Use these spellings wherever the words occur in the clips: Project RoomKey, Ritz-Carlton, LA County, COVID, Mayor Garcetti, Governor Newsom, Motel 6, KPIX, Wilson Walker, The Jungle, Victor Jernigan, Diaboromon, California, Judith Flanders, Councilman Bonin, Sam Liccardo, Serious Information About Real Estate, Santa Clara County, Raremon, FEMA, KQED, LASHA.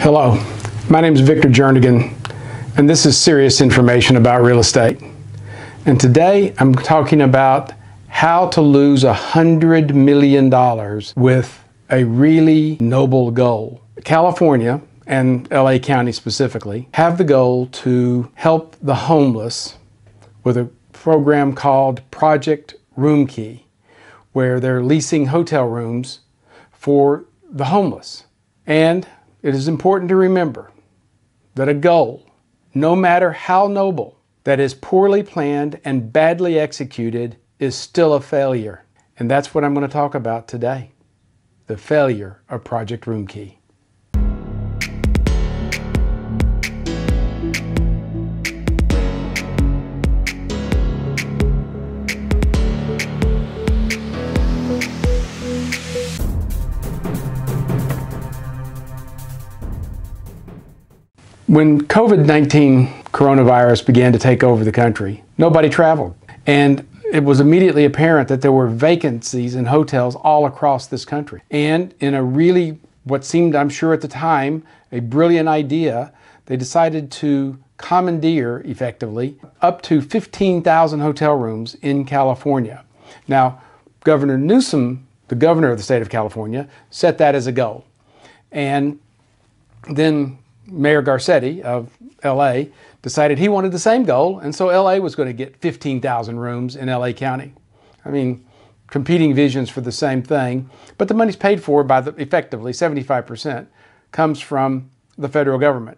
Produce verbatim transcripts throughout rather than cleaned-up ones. Hello, my name is Victor Jernigan, and this is serious information about real estate. And today I'm talking about how to lose a hundred million dollars with a really noble goal. California and L A County specifically have the goal to help the homeless with a program called Project RoomKey, where they're leasing hotel rooms for the homeless. And it is important to remember that a goal, no matter how noble, that is poorly planned and badly executed is still a failure. And that's what I'm going to talk about today, the failure of Project RoomKey. When COVID nineteen coronavirus began to take over the country, nobody traveled. And it was immediately apparent that there were vacancies in hotels all across this country. And in a really, what seemed, I'm sure at the time, a brilliant idea, they decided to commandeer, effectively, up to fifteen thousand hotel rooms in California. Now, Governor Newsom, the governor of the state of California, set that as a goal. And then Mayor Garcetti of L A decided he wanted the same goal, and so L A was going to get fifteen thousand rooms in L A County. I mean, competing visions for the same thing, but the money's paid for by the, effectively, seventy-five percent comes from the federal government.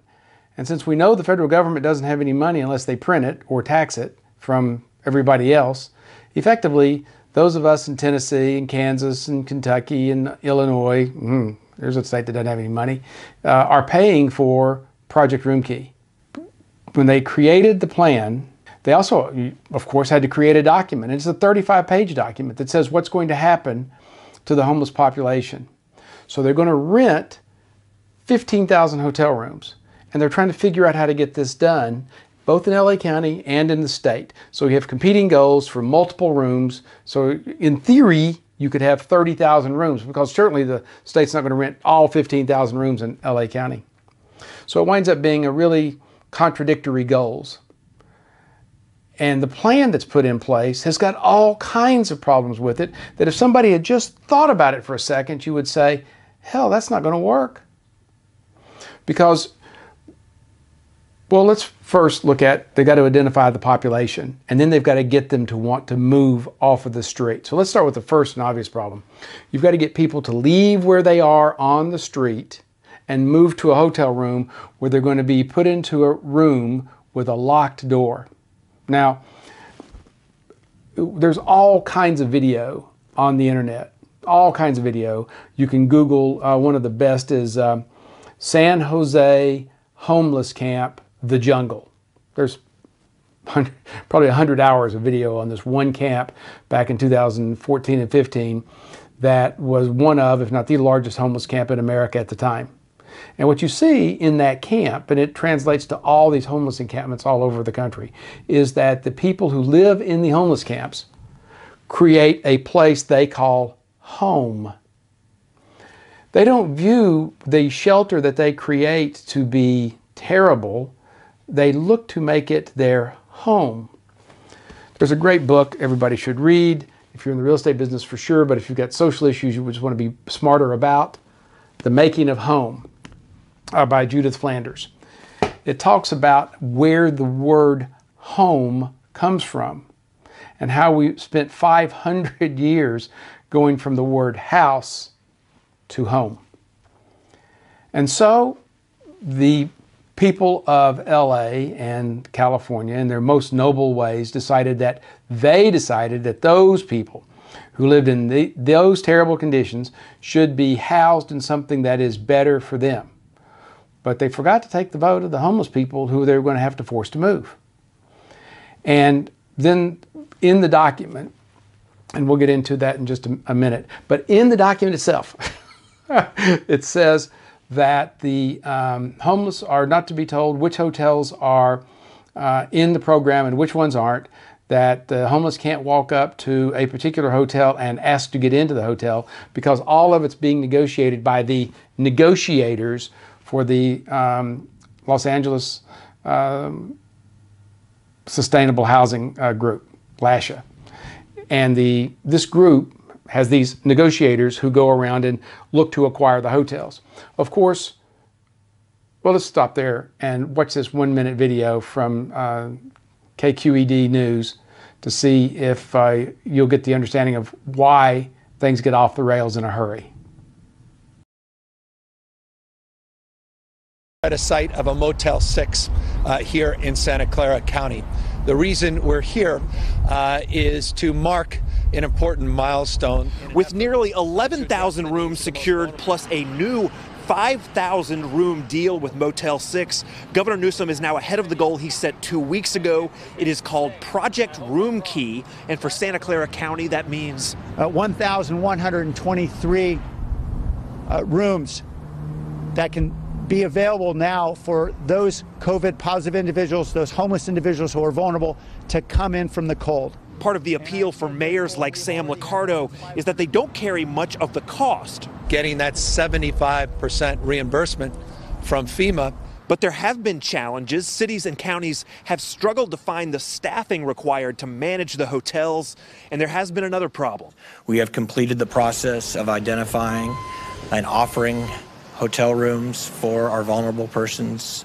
And since we know the federal government doesn't have any money unless they print it or tax it from everybody else, effectively, those of us in Tennessee and Kansas and Kentucky and Illinois, mm, there's a state that doesn't have any money, uh, are paying for Project RoomKey. When they created the plan, they also, of course, had to create a document. It's a thirty-five page document that says what's going to happen to the homeless population. So they're going to rent fifteen thousand hotel rooms, and they're trying to figure out how to get this done, both in L A County and in the state. So you have competing goals for multiple rooms. So in theory, you could have thirty thousand rooms, because certainly the state's not going to rent all fifteen thousand rooms in L A County. So it winds up being a really contradictory goals. And the plan that's put in place has got all kinds of problems with it that if somebody had just thought about it for a second, you would say, hell, that's not going to work. Because, well, let's first look at, they've got to identify the population, and then they've got to get them to want to move off of the street. So let's start with the first and obvious problem. You've got to get people to leave where they are on the street and move to a hotel room where they're going to be put into a room with a locked door. Now, there's all kinds of video on the internet, all kinds of video. You can Google, uh, one of the best is uh, San Jose Homeless Camp, The Jungle. There's one hundred, probably one hundred hours of video on this one camp back in two thousand fourteen and fifteen that was one of, if not the largest homeless camp in America at the time. And what you see in that camp, and it translates to all these homeless encampments all over the country, is that the people who live in the homeless camps create a place they call home. They don't view the shelter that they create to be terrible. They look to make it their home. There's a great book everybody should read, if you're in the real estate business for sure, but if you've got social issues you just want to be smarter about, The Making of Home uh, by Judith Flanders. It talks about where the word home comes from and how we spent five hundred years going from the word house to home. And so the people of L A and California, in their most noble ways, decided that they decided that those people who lived in the, those terrible conditions should be housed in something that is better for them. But they forgot to take the vote of the homeless people who they were going to have to force to move. And then in the document, and we'll get into that in just a, a minute, but in the document itself, it says that the um, homeless are not to be told which hotels are uh, in the program and which ones aren't, that the homeless can't walk up to a particular hotel and ask to get into the hotel because all of it's being negotiated by the negotiators for the um, Los Angeles um, Sustainable Housing uh, Group, LASHA. And the, this group has these negotiators who go around and look to acquire the hotels. Of course, well, let's stop there and watch this one-minute video from uh, K Q E D News to see if uh, you'll get the understanding of why things get off the rails in a hurry. At a site of a Motel six uh, here in Santa Clara County. The reason we're here uh, is to mark an important milestone. With nearly eleven thousand rooms secured plus a new five thousand room deal with Motel six. Governor Newsom is now ahead of the goal he set two weeks ago. It is called Project RoomKey, and for Santa Clara County, that means uh, one thousand one hundred twenty-three uh, rooms that can be available now for those COVID positive individuals, those homeless individuals who are vulnerable to come in from the cold. Part of the appeal for mayors like Sam Liccardo is that they don't carry much of the cost. Getting that seventy-five percent reimbursement from FEMA. But there have been challenges. Cities and counties have struggled to find the staffing required to manage the hotels, and there has been another problem. We have completed the process of identifying and offering hotel rooms for our vulnerable persons.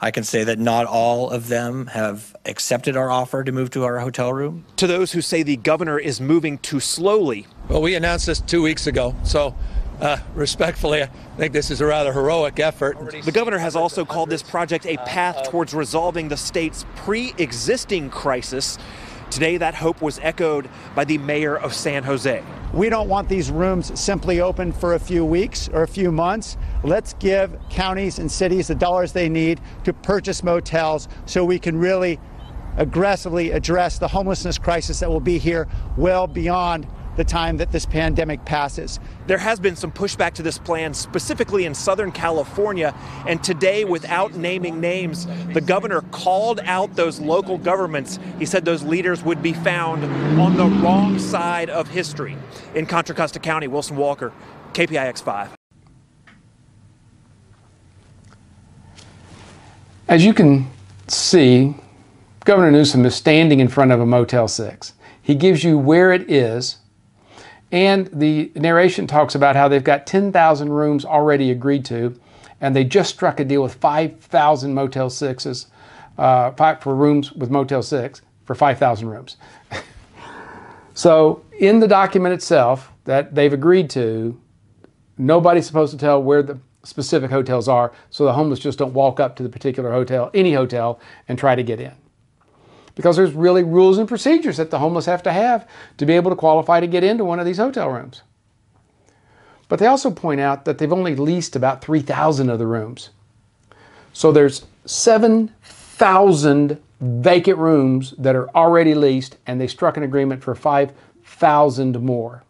I can say that not all of them have accepted our offer to move to our hotel room. To those who say the governor is moving too slowly. Well, we announced this two weeks ago, so uh, respectfully, I think this is a rather heroic effort. The governor has also called this project a path towards resolving the state's pre-existing crisis. Today, that hope was echoed by the mayor of San Jose. We don't want these rooms simply open for a few weeks or a few months. Let's give counties and cities the dollars they need to purchase motels so we can really aggressively address the homelessness crisis that will be here well beyond the time that this pandemic passes. There has been some pushback to this plan, specifically in Southern California, and today, without naming names, the governor called out those local governments. He said those leaders would be found on the wrong side of history. In Contra Costa County, Wilson Walker, K P I X five. As you can see, Governor Newsom is standing in front of a Motel six. He gives you where it is, and the narration talks about how they've got ten thousand rooms already agreed to, and they just struck a deal with five thousand Motel sixes uh, five, for rooms with Motel six for five thousand rooms. So in the document itself that they've agreed to, nobody's supposed to tell where the specific hotels are, so the homeless just don't walk up to the particular hotel, any hotel, and try to get in. Because there's really rules and procedures that the homeless have to have to be able to qualify to get into one of these hotel rooms. But they also point out that they've only leased about three thousand of the rooms. So there's seven thousand vacant rooms that are already leased, and they struck an agreement for five thousand more.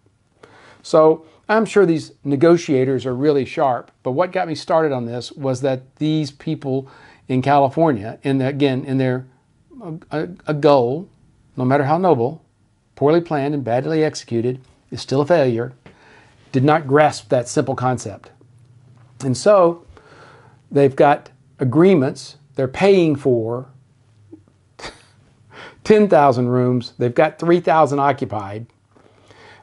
So I'm sure these negotiators are really sharp, but what got me started on this was that these people in California, in the, again, in their A, a goal, no matter how noble, poorly planned and badly executed, is still a failure, did not grasp that simple concept. And so they've got agreements, they're paying for ten thousand rooms, they've got three thousand occupied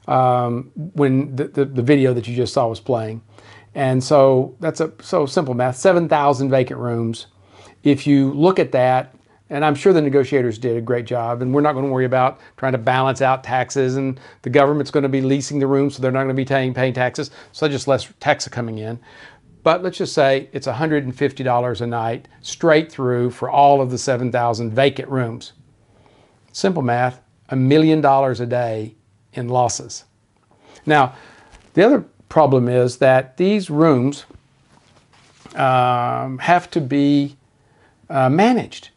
um, when the, the, the video that you just saw was playing. And so that's a so simple math, seven thousand vacant rooms. If you look at that, and I'm sure the negotiators did a great job, and we're not going to worry about trying to balance out taxes, and the government's going to be leasing the room, so they're not going to be paying, paying taxes, so just less tax coming in. But let's just say it's one hundred fifty dollars a night straight through for all of the seven thousand vacant rooms. Simple math, a million dollars a day in losses. Now, the other problem is that these rooms um, have to be uh, managed.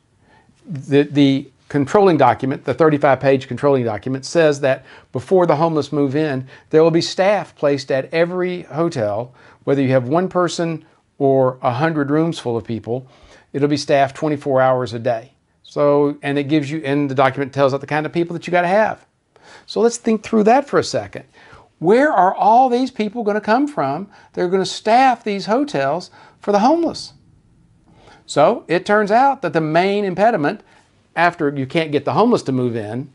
The, the controlling document, the thirty-five page controlling document, says that before the homeless move in, there will be staff placed at every hotel, whether you have one person or one hundred rooms full of people, it'll be staffed twenty-four hours a day. So, and it gives you, and the document tells out the kind of people that you got to have. So let's think through that for a second. Where are all these people going to come from? They're going to staff these hotels for the homeless. So it turns out that the main impediment, after you can't get the homeless to move in,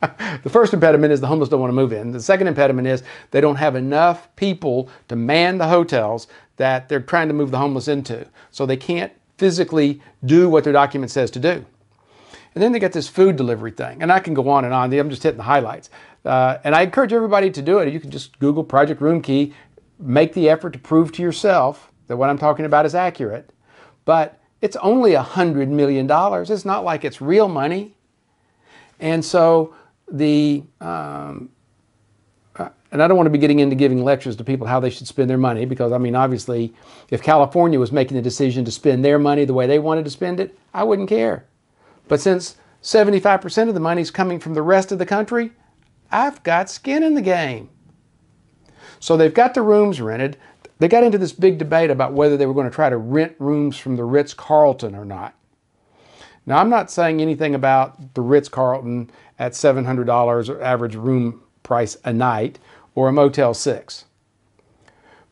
the first impediment is the homeless don't want to move in. The second impediment is they don't have enough people to man the hotels that they're trying to move the homeless into. So they can't physically do what their document says to do. And then they get this food delivery thing. And I can go on and on. I'm just hitting the highlights. Uh, and I encourage everybody to do it. You can just Google Project RoomKey. Make the effort to prove to yourself that what I'm talking about is accurate. But it's only one hundred million dollars. It's not like it's real money. And so the, um, and I don't want to be getting into giving lectures to people how they should spend their money, because, I mean, obviously, if California was making the decision to spend their money the way they wanted to spend it, I wouldn't care. But since seventy-five percent of the money is coming from the rest of the country, I've got skin in the game. So they've got the rooms rented. They got into this big debate about whether they were going to try to rent rooms from the Ritz-Carlton or not. Now, I'm not saying anything about the Ritz-Carlton at seven hundred dollars average room price a night or a Motel six.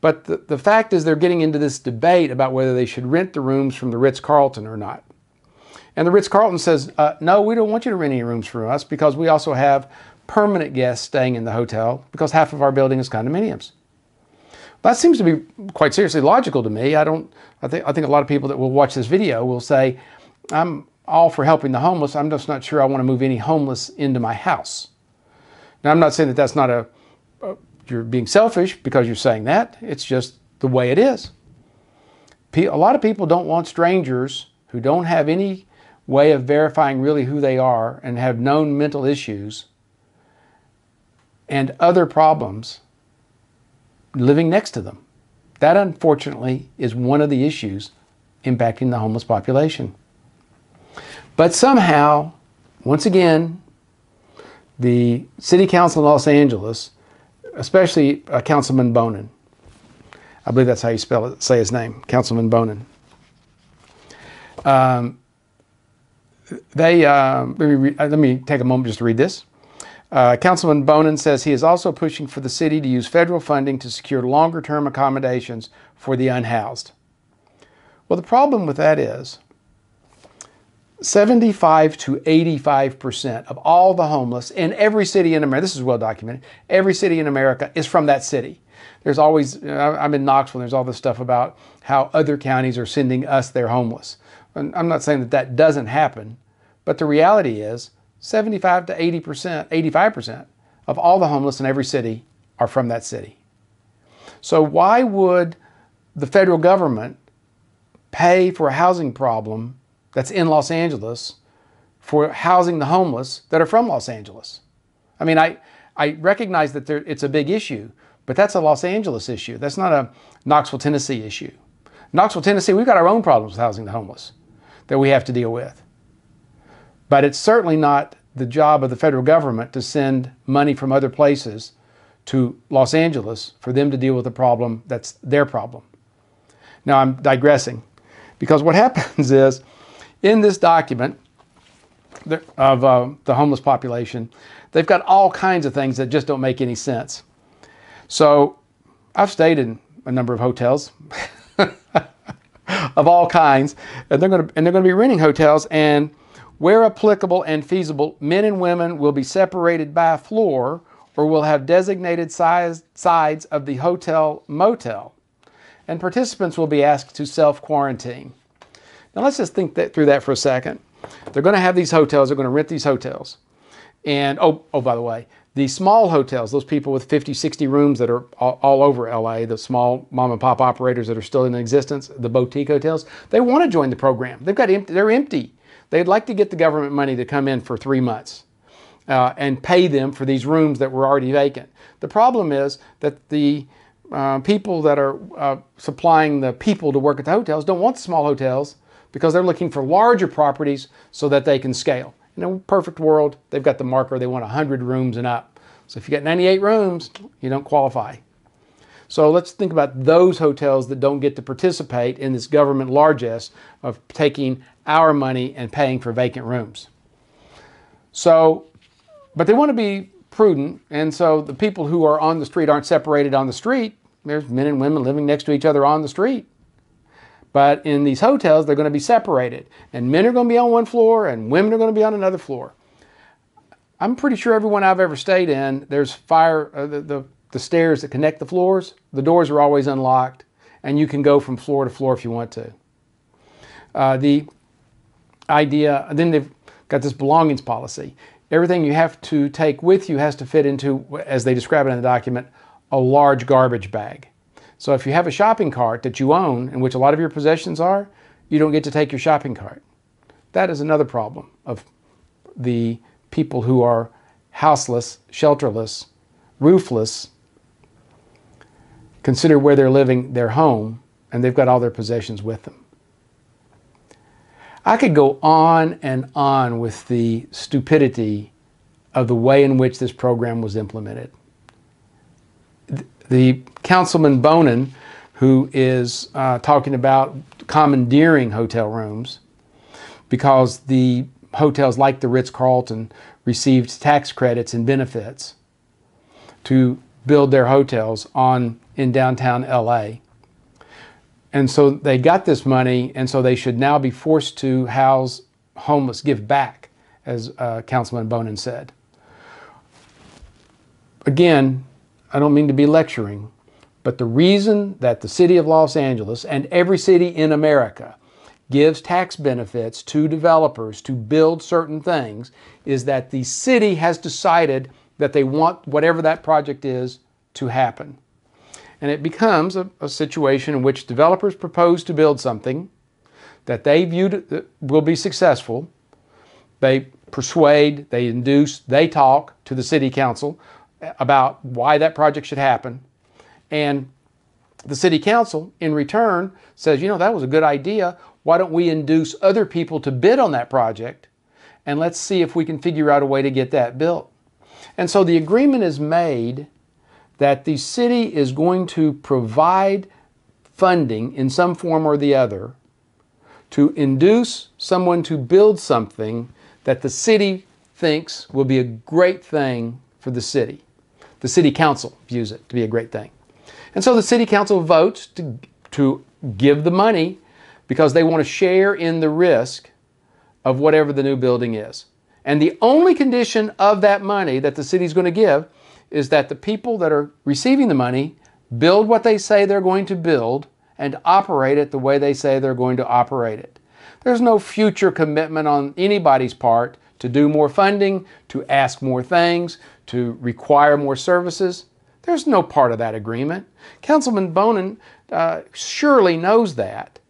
But the, the fact is they're getting into this debate about whether they should rent the rooms from the Ritz-Carlton or not. And the Ritz-Carlton says, uh, no, we don't want you to rent any rooms from us because we also have permanent guests staying in the hotel because half of our building is condominiums. That seems to be quite seriously logical to me. I don't, I think, I think a lot of people that will watch this video will say, I'm all for helping the homeless. I'm just not sure I want to move any homeless into my house. Now, I'm not saying that that's not a, uh, you're being selfish because you're saying that. It's just the way it is. Pe- a lot of people don't want strangers who don't have any way of verifying really who they are and have known mental issues and other problems living next to them. That, unfortunately, is one of the issues impacting the homeless population. But somehow, once again, the City Council in Los Angeles, especially uh, Councilman Bonin, I believe that's how you spell it, say his name, Councilman Bonin. Um, they, uh, let, me re- let me take a moment just to read this. Uh, Councilman Bonin says he is also pushing for the city to use federal funding to secure longer-term accommodations for the unhoused. Well, the problem with that is seventy-five to eighty-five percent of all the homeless in every city in America, this is well documented, every city in America is from that city. There's always, I'm in Knoxville, there's all this stuff about how other counties are sending us their homeless. And I'm not saying that that doesn't happen, but the reality is seventy-five to eighty percent, eighty-five percent of all the homeless in every city are from that city. So why would the federal government pay for a housing problem that's in Los Angeles for housing the homeless that are from Los Angeles? I mean, I, I recognize that there, it's a big issue, but that's a Los Angeles issue. That's not a Knoxville, Tennessee issue. Knoxville, Tennessee, we've got our own problems with housing the homeless that we have to deal with. But it's certainly not the job of the federal government to send money from other places to Los Angeles for them to deal with a problem that's their problem. Now, I'm digressing, because what happens is in this document of uh, the homeless population, they've got all kinds of things that just don't make any sense. So I've stayed in a number of hotels of all kinds, and they're going to, and they're going to be renting hotels, and where applicable and feasible, men and women will be separated by a floor or will have designated size, sides of the hotel motel. And participants will be asked to self-quarantine. Now let's just think that, through that for a second. They're going to have these hotels. They're going to rent these hotels. And, oh, oh, by the way, the small hotels, those people with fifty, sixty rooms that are all, all over L A, the small mom and pop operators that are still in existence, the boutique hotels, they want to join the program. They've got empty, they're empty. They'd like to get the government money to come in for three months uh, and pay them for these rooms that were already vacant. The problem is that the uh, people that are uh, supplying the people to work at the hotels don't want the small hotels because they're looking for larger properties so that they can scale. In a perfect world, they've got the marker. They want one hundred rooms and up. So if you got ninety-eight rooms, you don't qualify. So let's think about those hotels that don't get to participate in this government largesse of taking our money and paying for vacant rooms. So, but they want to be prudent, and so the people who are on the street aren't separated on the street. There's men and women living next to each other on the street. But in these hotels, they're going to be separated. And men are going to be on one floor and women are going to be on another floor. I'm pretty sure everyone I've ever stayed in, there's fire, uh, the, the, the stairs that connect the floors, the doors are always unlocked, and you can go from floor to floor if you want to. Uh, the idea, then they've got this belongings policy. Everything you have to take with you has to fit into, as they describe it in the document, a large garbage bag. So if you have a shopping cart that you own, in which a lot of your possessions are, you don't get to take your shopping cart. That is another problem of the people who are houseless, shelterless, roofless. Consider where they're living, their home, and they've got all their possessions with them. I could go on and on with the stupidity of the way in which this program was implemented. The Councilman Bonin, who is uh, talking about commandeering hotel rooms because the hotels like the Ritz-Carlton received tax credits and benefits to build their hotels on in downtown L A. And so they got this money, and so they should now be forced to house homeless, give back, as uh, Councilman Bonin said. Again, I don't mean to be lecturing, but the reason that the city of Los Angeles and every city in America gives tax benefits to developers to build certain things is that the city has decided that they want whatever that project is to happen. And it becomes a, a situation in which developers propose to build something that they viewed that will be successful. They persuade, they induce, they talk to the city council about why that project should happen, and the city council in return says, you know, that was a good idea. Why don't we induce other people to bid on that project, and let's see if we can figure out a way to get that built. And so the agreement is made that the city is going to provide funding in some form or the other to induce someone to build something that the city thinks will be a great thing for the city. The city council views it to be a great thing. And so the city council votes to, to give the money because they want to share in the risk of whatever the new building is. And the only condition of that money that the city's going to give is that the people that are receiving the money build what they say they're going to build and operate it the way they say they're going to operate it. There's no future commitment on anybody's part to do more funding, to ask more things, to require more services. There's no part of that agreement. Councilman Bonin uh, surely knows that.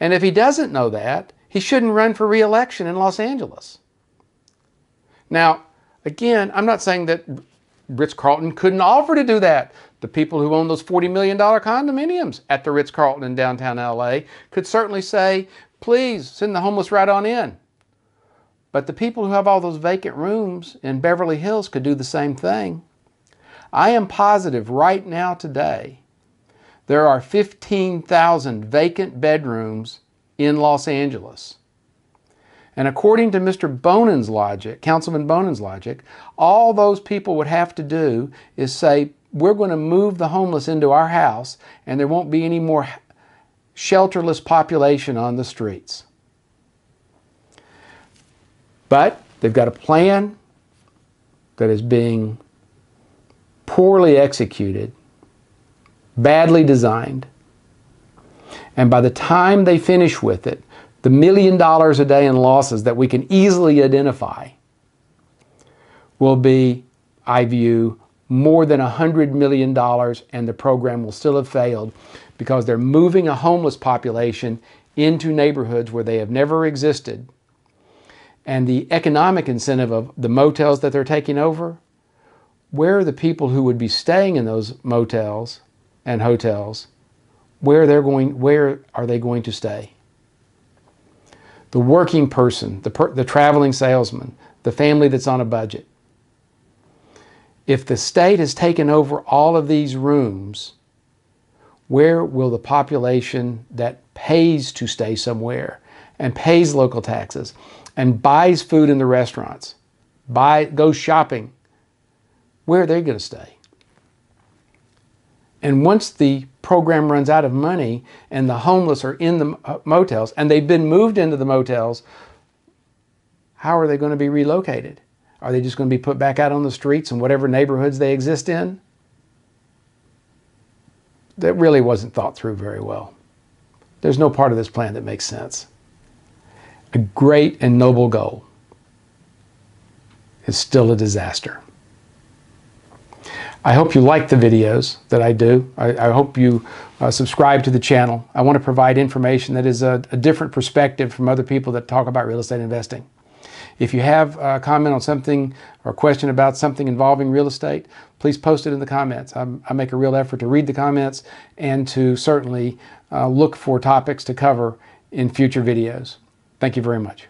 And if he doesn't know that, he shouldn't run for re-election in Los Angeles. Now, again, I'm not saying that Ritz-Carlton couldn't offer to do that. The people who own those forty million dollar condominiums at the Ritz-Carlton in downtown L A could certainly say, please send the homeless right on in. But the people who have all those vacant rooms in Beverly Hills could do the same thing. I am positive right now today there are fifteen thousand vacant bedrooms in Los Angeles. And according to Mister Bonin's logic, Councilman Bonin's logic, all those people would have to do is say, we're going to move the homeless into our house and there won't be any more shelterless population on the streets. But they've got a plan that is being poorly executed, badly designed. And by the time they finish with it, the million dollars a day in losses that we can easily identify will be, I view, more than one hundred million dollars, and the program will still have failed because they're moving a homeless population into neighborhoods where they have never existed. And the economic incentive of the motels that they're taking over, where are the people who would be staying in those motels and hotels, where they're going, where are they going to stay? The working person, the, per, the traveling salesman, the family that's on a budget. If the state has taken over all of these rooms, where will the population that pays to stay somewhere and pays local taxes and buys food in the restaurants, buy, goes shopping, where are they going to stay? And once the program runs out of money and the homeless are in the motels and they've been moved into the motels, how are they going to be relocated? Are they just going to be put back out on the streets in whatever neighborhoods they exist in? That really wasn't thought through very well. There's no part of this plan that makes sense. A great and noble goal is still a disaster. I hope you like the videos that I do. I, I hope you uh, subscribe to the channel. I want to provide information that is a, a different perspective from other people that talk about real estate investing. If you have a comment on something or a question about something involving real estate, please post it in the comments. I'm, I make a real effort to read the comments and to certainly uh, look for topics to cover in future videos. Thank you very much.